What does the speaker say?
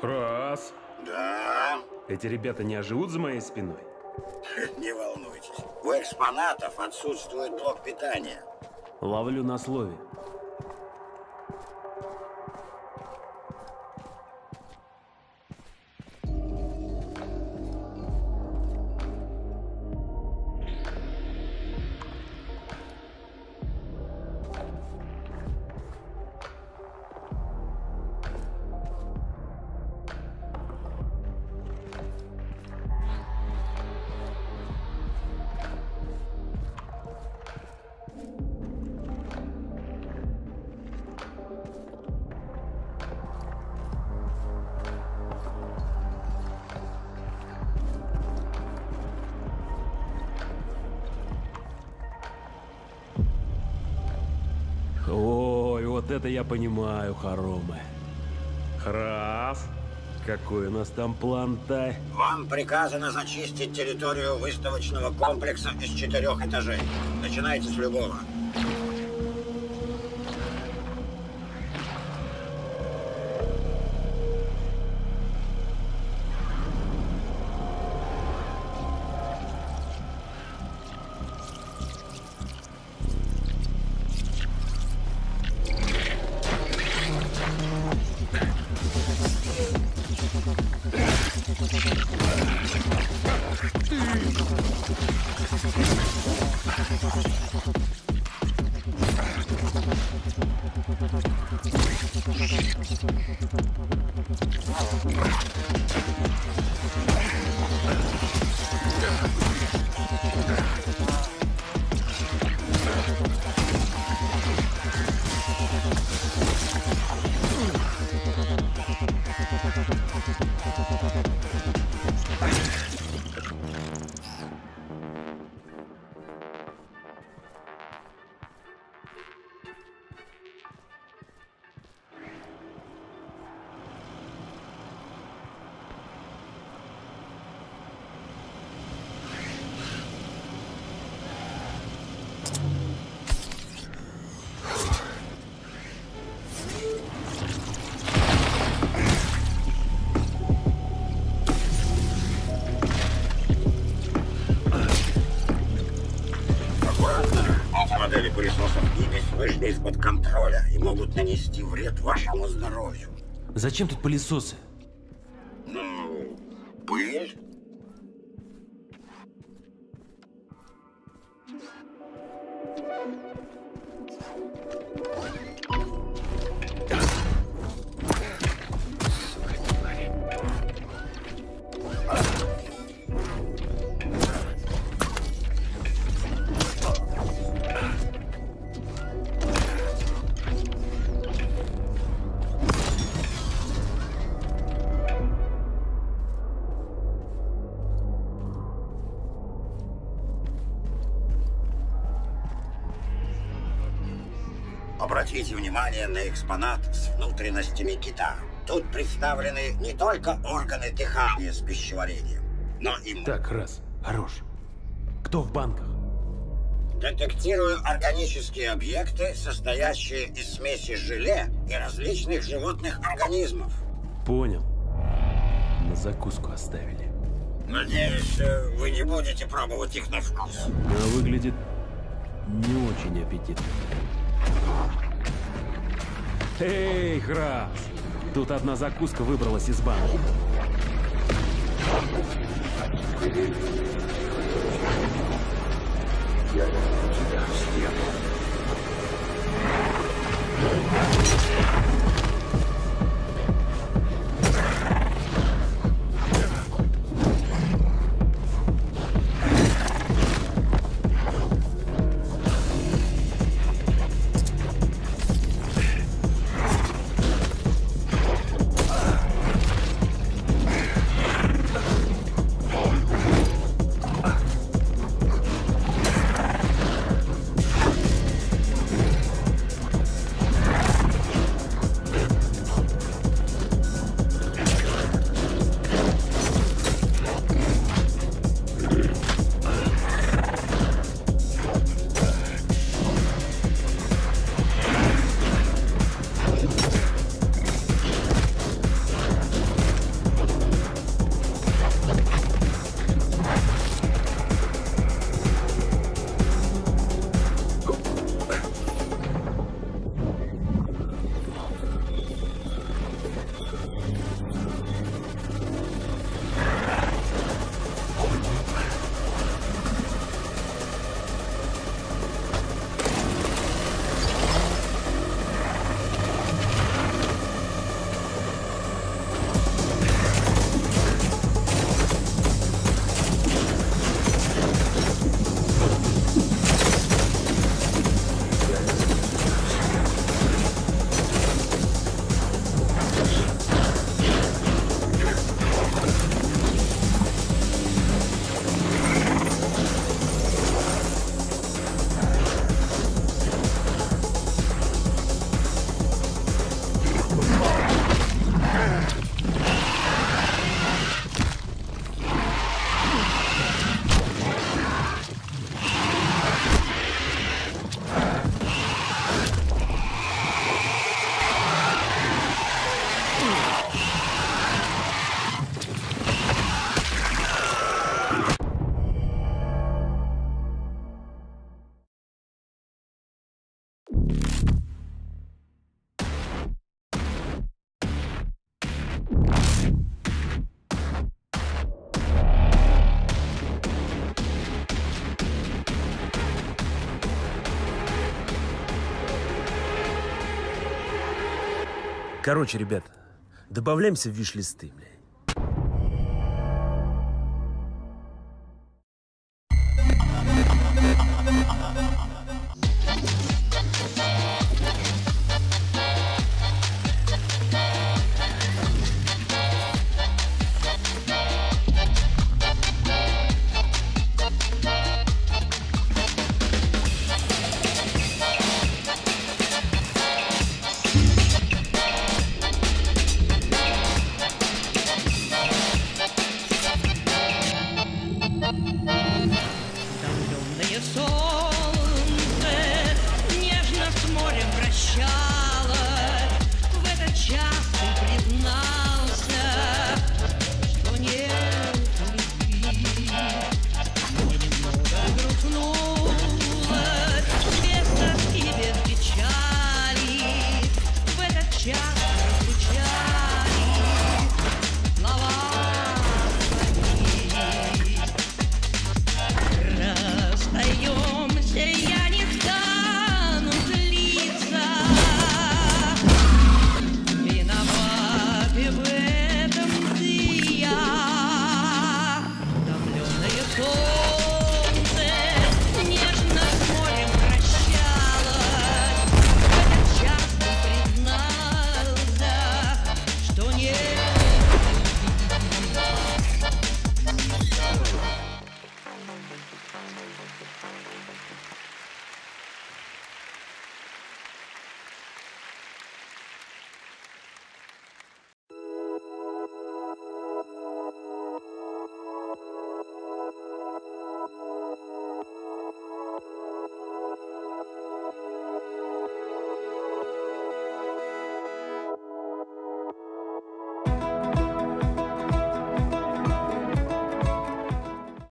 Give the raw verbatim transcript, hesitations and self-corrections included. Раз. Да. Эти ребята не оживут за моей спиной? Не волнуйтесь. У экспонатов отсутствует блок питания. Ловлю на слове. Это я понимаю, хоромы. Раз. Какой у нас там план-то? Вам приказано зачистить территорию выставочного комплекса из четырех этажей. Начинайте с любого. Из-под контроля и могут нанести вред вашему здоровью. Зачем тут пылесосы? Ну, пыль. Обратите внимание на экспонат с внутренностями кита. Тут представлены не только органы дыхания с пищеварением, но и... Так, раз. Хорош. Кто в банках? Детектирую органические объекты, состоящие из смеси желе и различных животных организмов. Понял. На закуску оставили. Надеюсь, вы не будете пробовать их на вкус. Она выглядит не очень аппетитно. Эй, Храс! Тут одна закуска выбралась из банки. Я тебя съем. Короче, ребят, добавляемся в виш-листы, бля.